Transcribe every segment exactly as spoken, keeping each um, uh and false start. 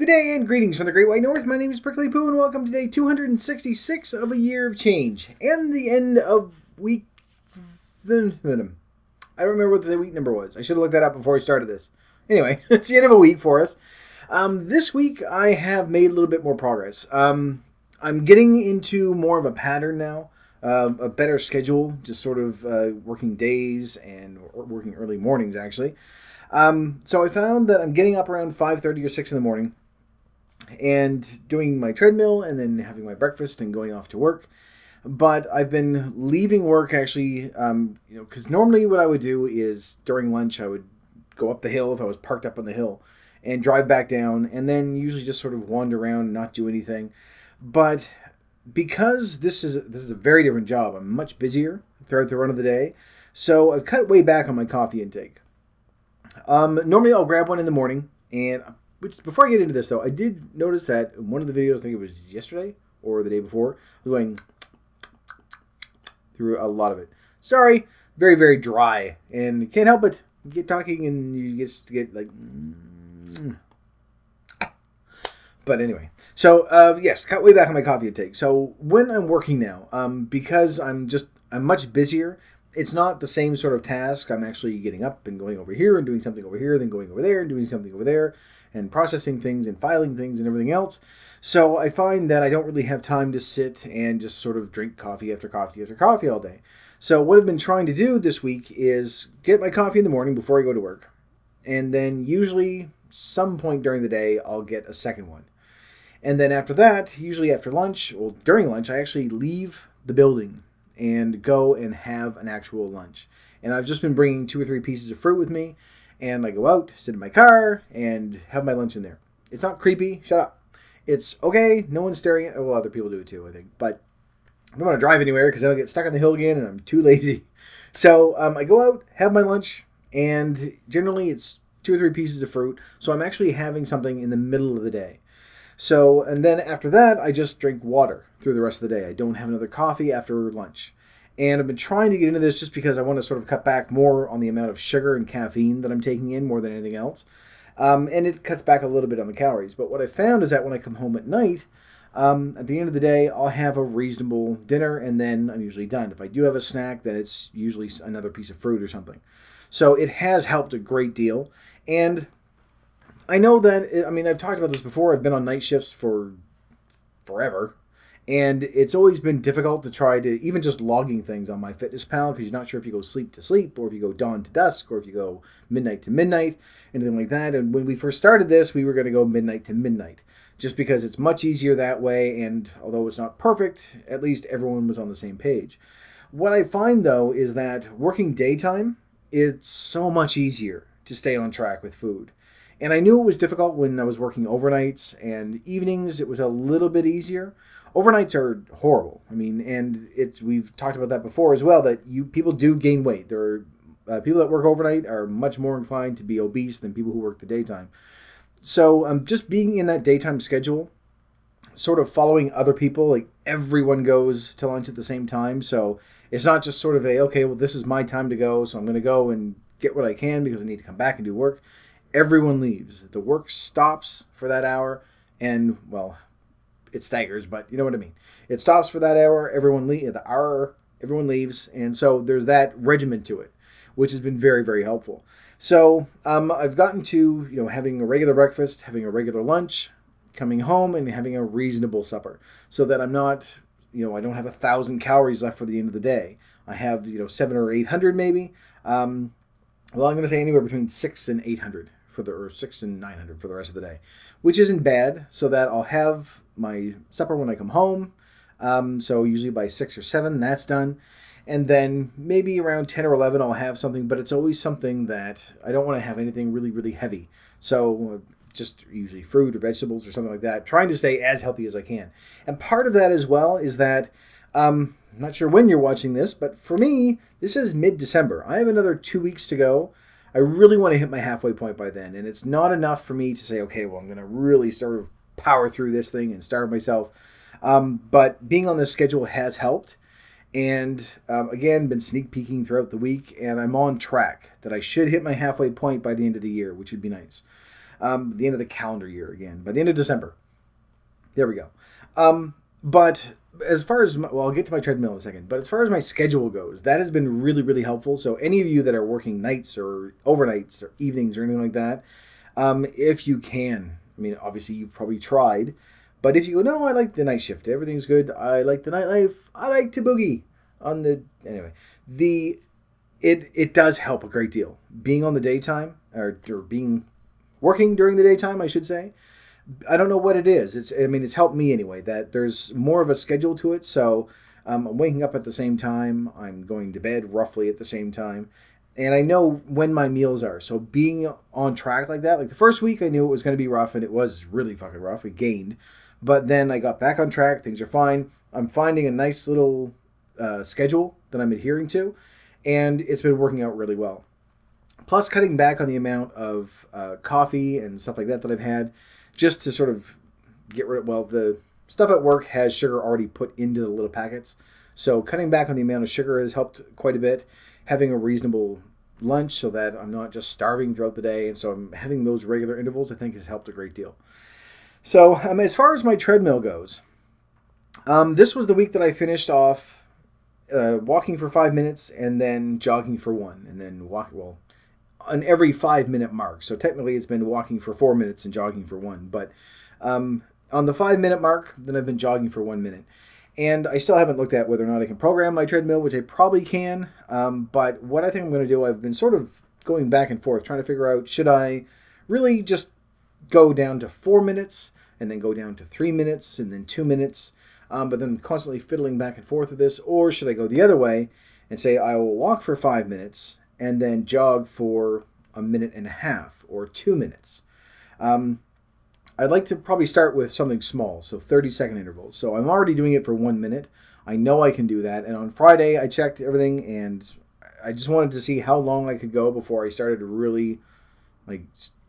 Good day and greetings from the Great White North. My name is Prickly Pooh and welcome to day two hundred sixty-six of A Year of Change. And the end of week... I don't remember what the week number was. I should have looked that up before I started this. Anyway, it's the end of a week for us. Um, this week I have made a little bit more progress. Um, I'm getting into more of a pattern now. Uh, a better schedule, just sort of uh, working days and working early mornings actually. Um, so I found that I'm getting up around five thirty or six in the morning. And doing my treadmill and then having my breakfast and going off to work. But I've been leaving work actually, um, you know, because normally what I would do is during lunch I would go up the hill if I was parked up on the hill and drive back down and then usually just sort of wander around and not do anything. But because this is, this is a very different job, I'm much busier throughout the run of the day. So I've cut way back on my coffee intake. Um, normally I'll grab one in the morning and I'm Which, before I get into this, though, I did notice that in one of the videos, I think it was yesterday or the day before, I was going through a lot of it. Sorry, very, very dry, and can't help it. You get talking, and you just get, like... But anyway, so, uh, yes, cut way back on my coffee intake. So when I'm working now, um, because I'm just, I'm much busier, it's not the same sort of task. I'm actually getting up and going over here and doing something over here, then going over there and doing something over there, and processing things and filing things and everything else. So I find that I don't really have time to sit and just sort of drink coffee after coffee after coffee all day. So what I've been trying to do this week is get my coffee in the morning before I go to work. And then usually some point during the day, I'll get a second one. And then after that, usually after lunch, well, during lunch, I actually leave the building and go and have an actual lunch. And I've just been bringing two or three pieces of fruit with me. And I go out, sit in my car, and have my lunch in there. It's not creepy. Shut up. It's okay. No one's staring at it. Well, other people do it too, I think. But I don't want to drive anywhere because I'll get stuck on the hill again, and I'm too lazy. So um, I go out, have my lunch, and generally it's two or three pieces of fruit. So I'm actually having something in the middle of the day. So, and then after that, I just drink water through the rest of the day. I don't have another coffee after lunch. And I've been trying to get into this just because I want to sort of cut back more on the amount of sugar and caffeine that I'm taking in more than anything else. Um, and it cuts back a little bit on the calories. But what I found is that when I come home at night, um, at the end of the day, I'll have a reasonable dinner and then I'm usually done. If I do have a snack, then it's usually another piece of fruit or something. So it has helped a great deal. And I know that, it, I mean, I've talked about this before. I've been on night shifts for forever. And it's always been difficult to try to, even just logging things on MyFitnessPal, because you're not sure if you go sleep to sleep, or if you go dawn to dusk, or if you go midnight to midnight, anything like that. And when we first started this, we were going to go midnight to midnight, just because it's much easier that way, and although it's not perfect, at least everyone was on the same page. What I find, though, is that working daytime, it's so much easier to stay on track with food. And I knew it was difficult when I was working overnights and evenings. It was a little bit easier. Overnights are horrible. I mean, and it's we've talked about that before as well, that you people do gain weight. There are uh, people that work overnight are much more inclined to be obese than people who work the daytime. So um, just being in that daytime schedule, sort of following other people, like everyone goes to lunch at the same time. So it's not just sort of a, okay, well, this is my time to go, so I'm going to go and get what I can because I need to come back and do work. Everyone leaves. The work stops for that hour, and, well, it staggers, but you know what I mean. It stops for that hour, everyone leaves, the hour, everyone leaves, and so there's that regimen to it, which has been very, very helpful. So um, I've gotten to, you know, having a regular breakfast, having a regular lunch, coming home, and having a reasonable supper, so that I'm not, you know, I don't have a thousand calories left for the end of the day. I have, you know, seven or eight hundred maybe. Um, well, I'm going to say anywhere between six and eight hundred. For the or six and nine hundred for the rest of the day, which isn't bad. So that I'll have my supper when I come home. Um, so usually by six or seven, that's done, and then maybe around ten or eleven, I'll have something. But it's always something that I don't want to have anything really, really heavy. So just usually fruit or vegetables or something like that. Trying to stay as healthy as I can. And part of that as well is that um, I'm not sure when you're watching this, but for me, this is mid-December. I have another two weeks to go. I really want to hit my halfway point by then, and it's not enough for me to say, okay, well, I'm going to really sort of power through this thing and starve myself. Um, but being on this schedule has helped, and um, again, been sneak peeking throughout the week, and I'm on track that I should hit my halfway point by the end of the year, which would be nice. um, the end of the calendar year again, by the end of December. There we go. Um, but as far as, my, well, I'll get to my treadmill in a second, but as far as my schedule goes, that has been really, really helpful. So any of you that are working nights or overnights or evenings or anything like that, um, if you can, I mean, obviously you've probably tried, but if you go, no, I like the night shift, everything's good, I like the nightlife, I like to boogie on the, anyway, the, it, it does help a great deal. Being on the daytime, or, or being, working during the daytime, I should say. I don't know what it is. It's, I mean, it's helped me anyway, that there's more of a schedule to it. So um, I'm waking up at the same time. I'm going to bed roughly at the same time. And I know when my meals are. So being on track like that, like the first week I knew it was going to be rough, and it was really fucking rough. It gained. But then I got back on track. Things are fine. I'm finding a nice little uh, schedule that I'm adhering to. And it's been working out really well. Plus cutting back on the amount of uh, coffee and stuff like that that I've had, just to sort of get rid of, well, the stuff at work has sugar already put into the little packets. So cutting back on the amount of sugar has helped quite a bit. Having a reasonable lunch so that I'm not just starving throughout the day. And so I'm having those regular intervals, I think, has helped a great deal. So um, as far as my treadmill goes, um, this was the week that I finished off uh, walking for five minutes and then jogging for one, and then walking, well, on every five minute mark. So technically it's been walking for four minutes and jogging for one, but um, on the five minute mark, then I've been jogging for one minute. And I still haven't looked at whether or not I can program my treadmill, which I probably can. Um, but what I think I'm going to do, I've been sort of going back and forth, trying to figure out, should I really just go down to four minutes and then go down to three minutes and then two minutes, um, but then constantly fiddling back and forth with this, or should I go the other way and say, I will walk for five minutes and then jog for a minute and a half or two minutes. Um, I'd like to probably start with something small, so thirty second intervals. So I'm already doing it for one minute. I know I can do that. And on Friday, I checked everything, and I just wanted to see how long I could go before I started really like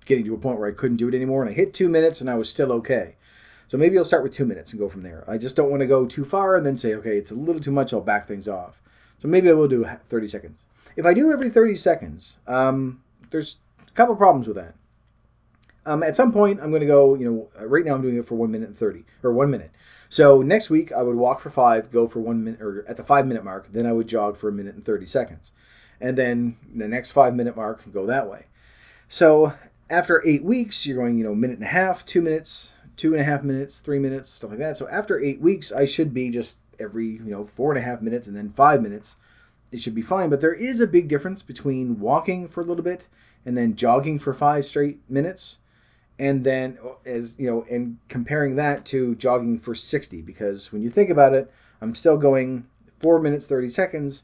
getting to a point where I couldn't do it anymore. And I hit two minutes, and I was still okay. So maybe I'll start with two minutes and go from there. I just don't want to go too far and then say, okay, it's a little too much, I'll back things off. So maybe I will do thirty seconds. If I do every thirty seconds, um, there's a couple problems with that. Um, at some point, I'm going to go, you know, right now I'm doing it for one minute and thirty, or one minute. So next week, I would walk for five, go for one minute, or at the five minute mark, then I would jog for a minute and thirty seconds. And then the next five minute mark, go that way. So after eight weeks, you're going, you know, minute and a half, two minutes, two and a half minutes, three minutes, stuff like that. So after eight weeks, I should be just every, you know, four and a half minutes and then five minutes. It should be fine, but there is a big difference between walking for a little bit and then jogging for five straight minutes, and then, as you know, and comparing that to jogging for sixty, because when you think about it, I'm still going four minutes, thirty seconds,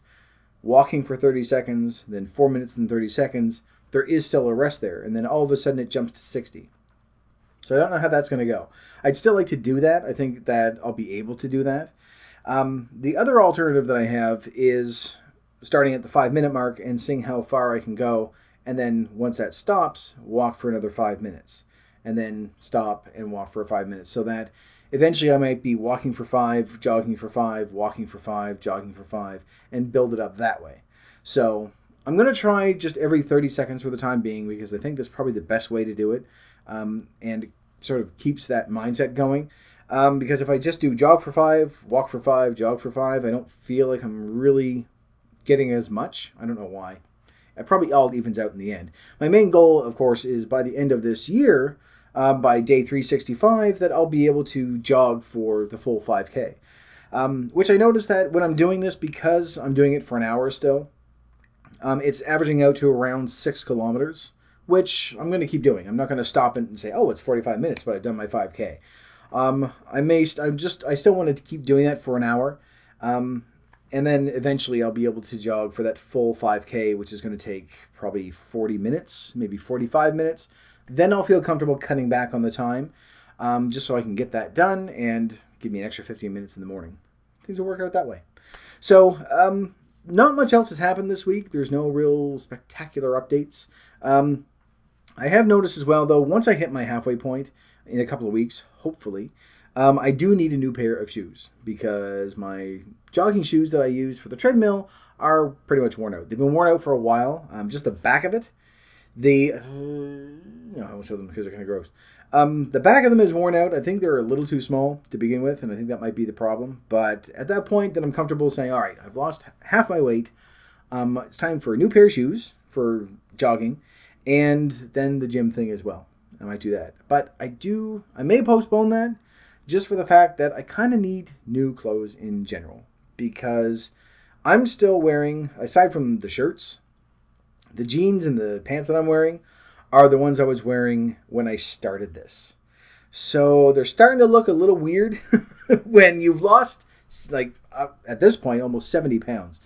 walking for thirty seconds, then four minutes and thirty seconds. There is still a rest there, and then all of a sudden it jumps to sixty. So I don't know how that's going to go. I'd still like to do that. I think that I'll be able to do that. Um, the other alternative that I have is starting at the five minute mark and seeing how far I can go. And then once that stops, walk for another five minutes and then stop and walk for five minutes so that eventually I might be walking for five, jogging for five, walking for five, jogging for five, and build it up that way. So I'm going to try just every thirty seconds for the time being, because I think that's probably the best way to do it. Um, and it sort of keeps that mindset going. Um, because if I just do jog for five, walk for five, jog for five, I don't feel like I'm really getting as much. I don't know why. It probably all evens out in the end. My main goal, of course, is by the end of this year, uh, by day three sixty-five, that I'll be able to jog for the full five K. Um, which I noticed that when I'm doing this, because I'm doing it for an hour still, um, it's averaging out to around six kilometers, which I'm going to keep doing. I'm not going to stop and say, oh, it's forty-five minutes, but I've done my five K. Um, I may, I'm just, I still wanted to keep doing that for an hour. Um, and then eventually I'll be able to jog for that full five K, which is going to take probably forty minutes, maybe forty-five minutes. Then I'll feel comfortable cutting back on the time, um, just so I can get that done and give me an extra fifteen minutes in the morning. Things will work out that way. So, um, not much else has happened this week. There's no real spectacular updates. Um, I have noticed as well, though, once I hit my halfway point in a couple of weeks, hopefully, um, I do need a new pair of shoes, because my jogging shoes that I use for the treadmill are pretty much worn out. They've been worn out for a while. Um, just the back of it. The uh, no, I won't show them because they're kind of gross. Um, the back of them is worn out. I think they're a little too small to begin with, and I think that might be the problem. But at that point, then I'm comfortable saying, all right, I've lost half my weight. Um, it's time for a new pair of shoes for jogging, and then the gym thing as well. I might do that. But I do, I may postpone that just for the fact that I kind of need new clothes in general, because I'm still wearing, aside from the shirts, the jeans and the pants that I'm wearing are the ones I was wearing when I started this. So they're starting to look a little weird when you've lost, like, uh, at this point, almost seventy pounds.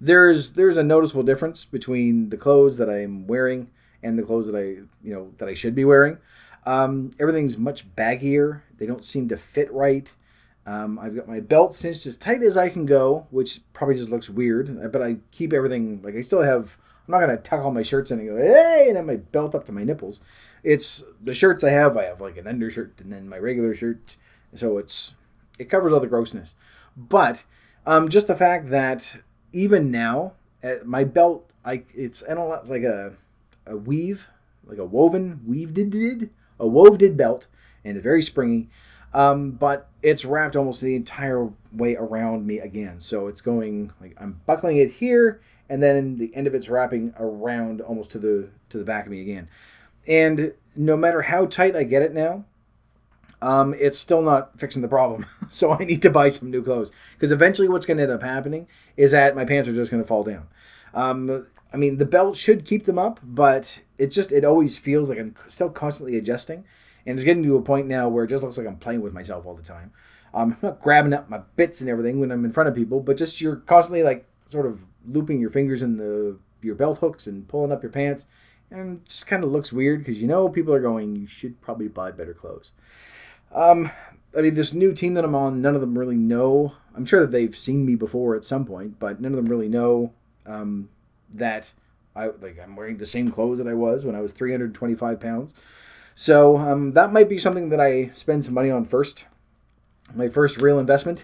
There's, there's a noticeable difference between the clothes that I'm wearing and the clothes that I, you know, that I should be wearing. Um, everything's much baggier. They don't seem to fit right. Um, I've got my belt cinched as tight as I can go, which probably just looks weird, but I keep everything, like I still have, I'm not going to tuck all my shirts in and go, hey, and have my belt up to my nipples. It's the shirts I have, I have like an undershirt and then my regular shirt. So it's, it covers all the grossness. But um, just the fact that even now, at my belt, I it's, I don't, it's like a, a weave, like a woven, weaved-did, a wove-did belt, and it's very springy, um, but it's wrapped almost the entire way around me again. So it's going, like I'm buckling it here, and then the end of it's wrapping around almost to the to the back of me again. And no matter how tight I get it now, um, it's still not fixing the problem. So I need to buy some new clothes, because eventually what's going to end up happening is that my pants are just going to fall down. Um, I mean, the belt should keep them up, but it just, it always feels like I'm still constantly adjusting. And it's getting to a point now where it just looks like I'm playing with myself all the time. Um, I'm not grabbing up my bits and everything when I'm in front of people, but just you're constantly like sort of looping your fingers in the your belt hooks and pulling up your pants. And it just kind of looks weird because, you know, people are going, you should probably buy better clothes. Um, I mean, this new team that I'm on, none of them really know. I'm sure that they've seen me before at some point, but none of them really know um, that I like I'm wearing the same clothes that I was when I was three hundred twenty-five pounds. So um, that might be something that I spend some money on first. My first real investment,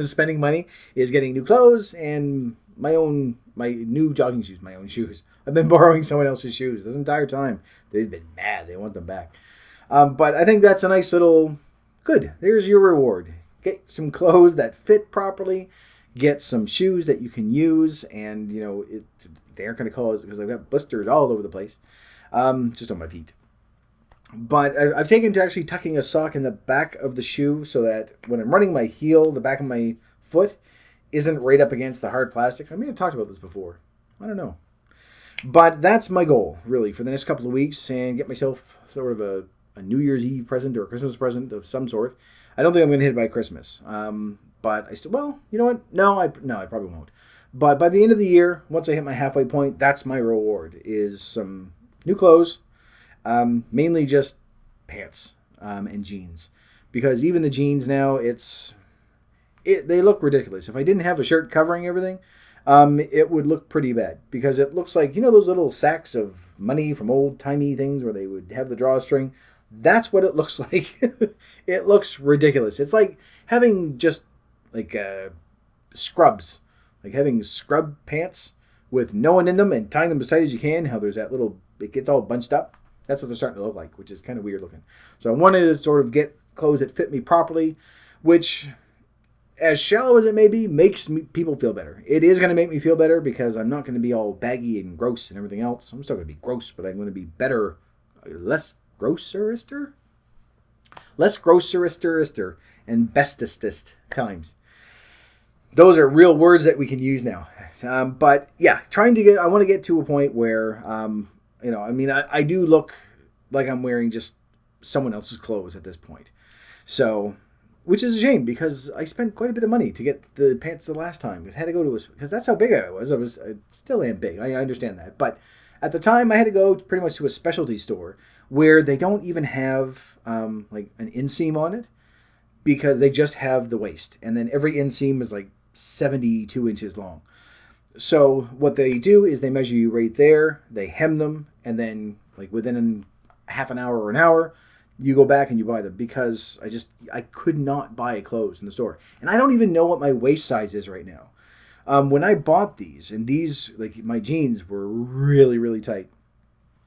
spending money, is getting new clothes and my own, my new jogging shoes, my own shoes. I've been borrowing someone else's shoes this entire time. They've been mad. They want them back. Um, but I think that's a nice little, good, there's your reward. Get some clothes that fit properly. Get some shoes that you can use, and, you know, it, they aren't going to cause, because I've got blisters all over the place, um, just on my feet. But I, I've taken to actually tucking a sock in the back of the shoe so that when I'm running my heel, the back of my foot isn't right up against the hard plastic. I may have talked about this before. I don't know. But that's my goal, really, for the next couple of weeks, and get myself sort of a, a New Year's Eve present or a Christmas present of some sort. I don't think I'm going to hit it by Christmas. Um, but I still, well, you know what? No, I, no, I probably won't. But by the end of the year, once I hit my halfway point, that's my reward, is some new clothes, um, mainly just pants um, and jeans. Because even the jeans now, it's it, they look ridiculous. If I didn't have a shirt covering everything, um, it would look pretty bad. Because it looks like, you know those little sacks of money from old-timey things where they would have the drawstring? That's what it looks like. It looks ridiculous. It's like having just like uh, scrubs. Like having scrub pants with no one in them and tying them as tight as you can. How there's that little, it gets all bunched up. That's what they're starting to look like, which is kind of weird looking. So I wanted to sort of get clothes that fit me properly, which, as shallow as it may be, makes me, people feel better. It is going to make me feel better because I'm not going to be all baggy and gross and everything else. I'm still going to be gross, but I'm going to be better, less grosserister? Less grosserister and bestestist times. Those are real words that we can use now. Um, but yeah, trying to get, I want to get to a point where, um, you know, I mean, I, I do look like I'm wearing just someone else's clothes at this point. So, which is a shame because I spent quite a bit of money to get the pants the last time. I had to go to a, because that's how big I was. I was, I still am big. I, I understand that. But at the time I had to go pretty much to a specialty store where they don't even have um, like an inseam on it, because they just have the waist. And then every inseam is like seventy-two inches long. So what they do is they measure you right there, they hem them, and then like within half an hour or an hour, you go back and you buy them, because I just, I could not buy clothes in the store. And I don't even know what my waist size is right now. Um, when I bought these, and these, like my jeans were really, really tight.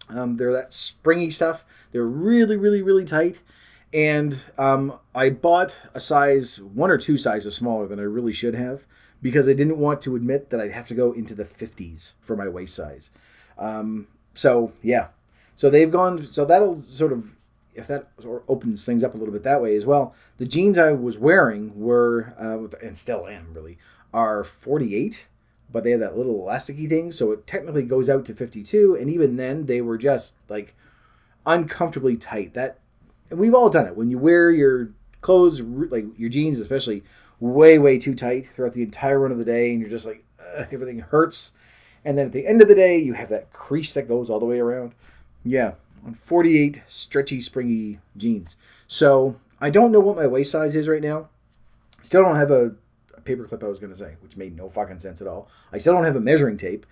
Um, they're that springy stuff. They're really, really, really tight. And um, I bought a size, one or two sizes smaller than I really should have, because I didn't want to admit that I'd have to go into the fifties for my waist size. Um, so, yeah. So they've gone, so that'll sort of, if that opens things up a little bit that way as well. The jeans I was wearing were, uh, and still am really, are forty-eight, but they have that little elasticy thing, so it technically goes out to fifty-two, and even then they were just like uncomfortably tight. That, and we've all done it. When you wear your clothes, like your jeans especially, way, way too tight throughout the entire run of the day, and you're just like, ugh, everything hurts. And then at the end of the day, you have that crease that goes all the way around. Yeah. forty-eight stretchy, springy jeans. So I don't know what my waist size is right now. Still don't have a, a paperclip, I was going to say, which made no fucking sense at all. I still don't have a measuring tape.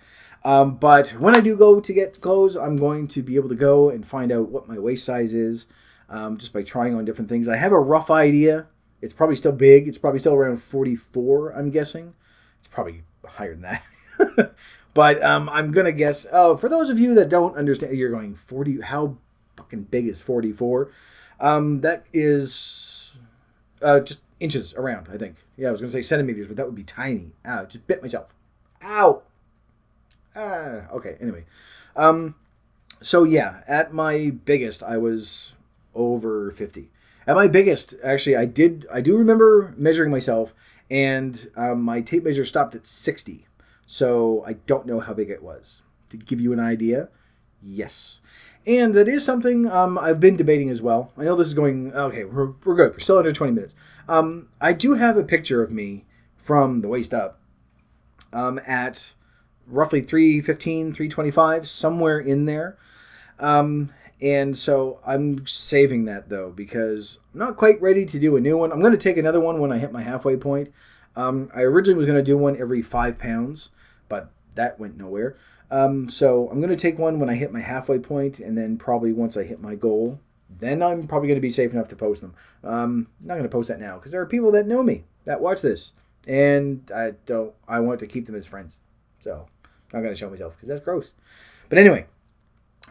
Um, but when I do go to get clothes, I'm going to be able to go and find out what my waist size is um, just by trying on different things. I have a rough idea. It's probably still big. It's probably still around forty-four, I'm guessing. It's probably higher than that. But um, I'm going to guess, oh, for those of you that don't understand, you're going, forty, how fucking big is forty-four? Um, that is uh, just inches around, I think. Yeah, I was going to say centimeters, but that would be tiny. Ow, just bit myself. Ow. Ah, okay, anyway. Um, so, yeah, at my biggest, I was over fifty. At my biggest, actually, I did, I do remember measuring myself, and um, my tape measure stopped at sixty. So I don't know how big it was. To give you an idea, yes. And that is something um, I've been debating as well. I know this is going, okay, we're, we're good. We're still under twenty minutes. Um, I do have a picture of me from the waist up um, at roughly three fifteen, three twenty-five, somewhere in there. Um, and so I'm saving that, though, because I'm not quite ready to do a new one. I'm going to take another one when I hit my halfway point. Um, I originally was going to do one every five pounds, but that went nowhere. Um, so I'm going to take one when I hit my halfway point, and then probably once I hit my goal, then I'm probably going to be safe enough to post them. Um, I'm not going to post that now because there are people that know me that watch this, and I don't. I want to keep them as friends, so I'm not going to show myself because that's gross. But anyway,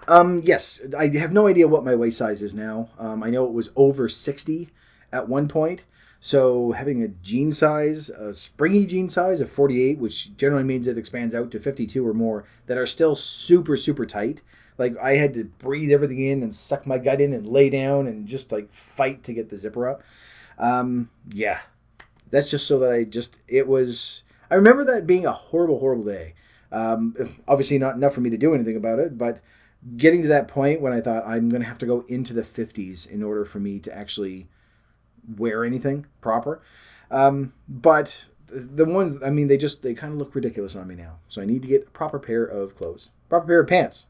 um, yes, I have no idea what my waist size is now. Um, I know it was over sixty at one point. So having a jean size, a springy jean size of forty-eight, which generally means it expands out to fifty-two or more, that are still super, super tight. Like I had to breathe everything in and suck my gut in and lay down and just like fight to get the zipper up. Um, yeah, that's just so that I just, it was, I remember that being a horrible, horrible day. Um, obviously not enough for me to do anything about it, but getting to that point when I thought I'm going to have to go into the fifties in order for me to actually wear anything proper. Um, but the ones, I mean, they just, they kind of look ridiculous on me now. So I need to get a proper pair of clothes, proper pair of pants,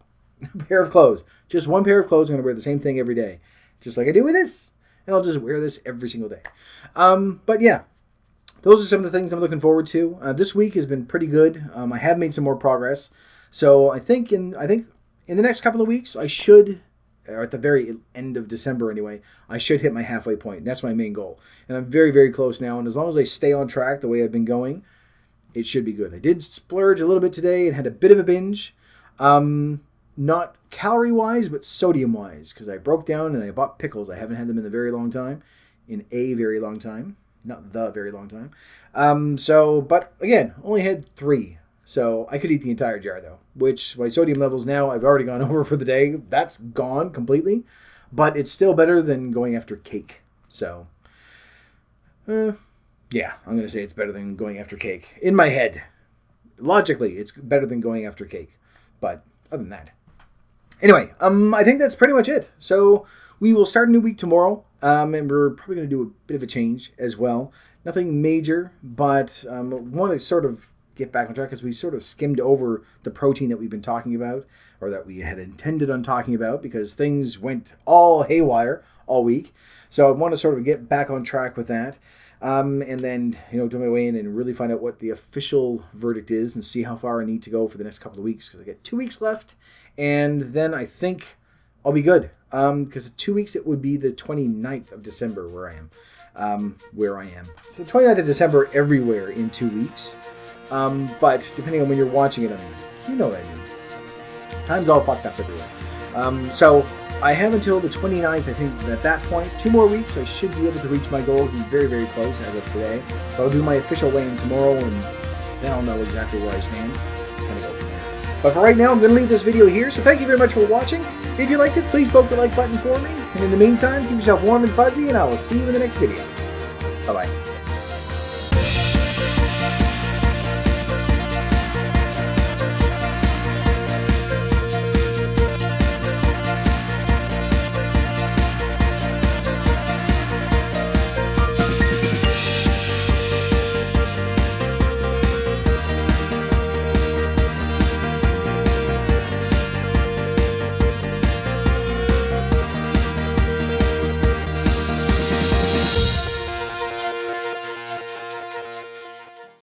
a pair of clothes, just one pair of clothes. I'm going to wear the same thing every day, just like I do with this. And I'll just wear this every single day. Um, but yeah, those are some of the things I'm looking forward to. Uh, this week has been pretty good. Um, I have made some more progress. So I think in, I think in the next couple of weeks, I should, or at the very end of December anyway, I should hit my halfway point. That's my main goal. And I'm very, very close now. And as long as I stay on track the way I've been going, it should be good. I did splurge a little bit today and had a bit of a binge. Um, not calorie-wise, but sodium-wise. Because I broke down and I bought pickles. I haven't had them in a very long time. In a very long time. Not the very long time. Um, so, but again, only had three. So I could eat the entire jar, though, which my sodium levels now, I've already gone over for the day. That's gone completely, but it's still better than going after cake. So, uh, yeah, I'm going to say it's better than going after cake. In my head, logically, it's better than going after cake, but other than that. Anyway, um, I think that's pretty much it. So we will start a new week tomorrow, um, and we're probably going to do a bit of a change as well. Nothing major, but um, one is sort of get back on track because we sort of skimmed over the protein that we've been talking about, or that we had intended on talking about, because things went all haywire all week. So I want to sort of get back on track with that, um, and then, you know, do my way in and really find out what the official verdict is and see how far I need to go for the next couple of weeks, because I get two weeks left, and then I think I'll be good, um, because in two weeks it would be the twenty-ninth of December where I am. Um, where I am. So twenty-ninth of December everywhere in two weeks. Um, but depending on when you're watching it, I mean, you know what I mean. Time's all fucked up everywhere. Um, so I have until the twenty-ninth, I think, at that point. Two more weeks, I should be able to reach my goal. I'm very, very close as of today. But I'll do my official weigh-in tomorrow, and then I'll know exactly where I stand. Kind of go from there. But for right now, I'm going to leave this video here. So thank you very much for watching. If you liked it, please poke the like button for me. And in the meantime, keep yourself warm and fuzzy, and I will see you in the next video. Bye-bye.